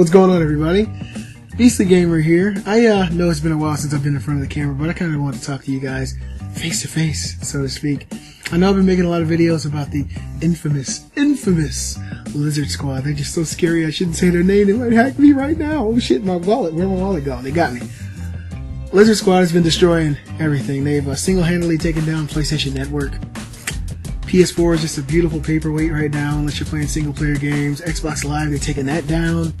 What's going on, everybody? Beastly Gamer here. I know it's been a while since I've been in front of the camera, but I kind of want to talk to you guys face to face, so to speak. I know I've been making a lot of videos about the infamous Lizard Squad. They're just so scary I shouldn't say their name. They might hack me right now. Oh shit, my wallet. Where'd my wallet go? They got me. Lizard Squad has been destroying everything. They've single-handedly taken down PlayStation Network. PS4 is just a beautiful paperweight right now unless you're playing single-player games. Xbox Live, they've taken that down.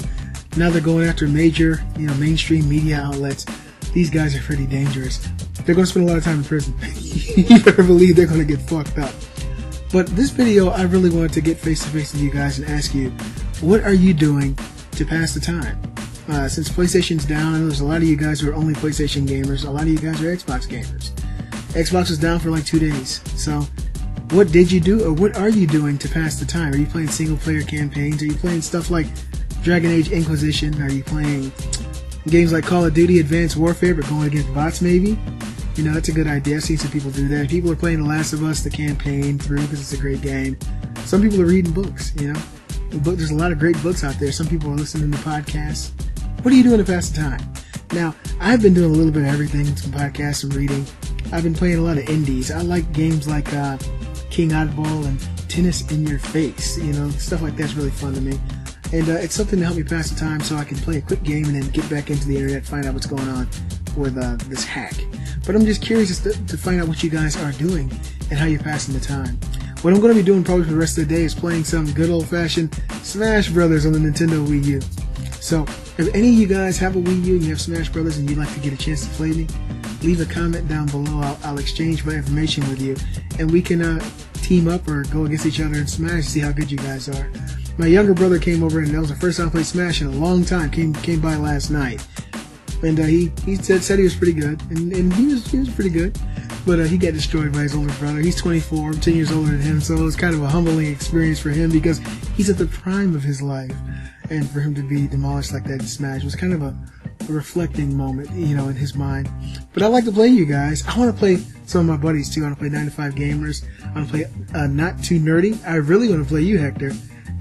Now they're going after major, mainstream media outlets. These guys are pretty dangerous. They're going to spend a lot of time in prison. You better believe they're going to get fucked up. But this video, I really wanted to get face-to-face with you guys and ask you, what are you doing to pass the time? Since PlayStation's down, I know there's a lot of you guys who are only PlayStation gamers. A lot of you guys are Xbox gamers. Xbox was down for like 2 days. So, what did you do, or what are you doing to pass the time? Are you playing single-player campaigns? Are you playing stuff like Dragon Age Inquisition? Are you playing games like Call of Duty Advanced Warfare, but going against bots maybe? That's a good idea. I've seen some people do that. People are playing The Last of Us, the campaign through, because it's a great game. Some people are reading books, There's a lot of great books out there. Some people are listening to podcasts. What are you doing to pass the time? Now, I've been doing a little bit of everything, some podcasts, some reading. I've been playing a lot of indies. I like games like King Oddball and Tennis in Your Face. Stuff like that's really fun to me. And it's something to help me pass the time so I can play a quick game and then get back into the internet, find out what's going on with this hack. But I'm just curious to find out what you guys are doing and how you're passing the time. What I'm going to be doing probably for the rest of the day is playing some good old-fashioned Smash Brothers on the Nintendo Wii U. So, if any of you guys have a Wii U and you have Smash Brothers and you'd like to get a chance to play me, leave a comment down below. I'll exchange my information with you, and we can team up or go against each other and Smash, see how good you guys are. My younger brother came over, and that was the first time I played Smash in a long time. Came by last night, and he said he was pretty good, and he was pretty good, but he got destroyed by his older brother. He's 24, I'm 10 years older than him, so it was kind of a humbling experience for him because he's at the prime of his life. And for him to be demolished like that in Smash was kind of a reflecting moment, in his mind. But I like to play you guys. I want to play some of my buddies, too. I want to play 9 to 5 Gamers. I want to play Not Too Nerdy. I really want to play you, Hector,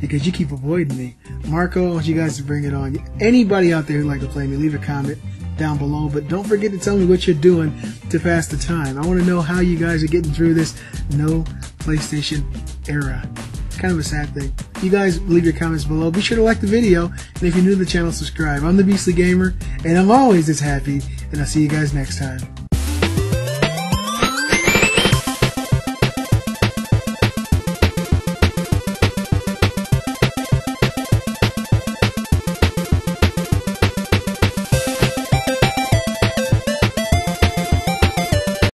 because you keep avoiding me. Marco, I want you guys to bring it on. Anybody out there who'd like to play me, leave a comment down below. But don't forget to tell me what you're doing to pass the time. I want to know how you guys are getting through this no PlayStation era. Kind of a sad thing. You guys leave your comments below. Be sure to like the video, and if you're new to the channel, subscribe. I'm the Beastly Gamer, and I'm always this happy, and I'll see you guys next time.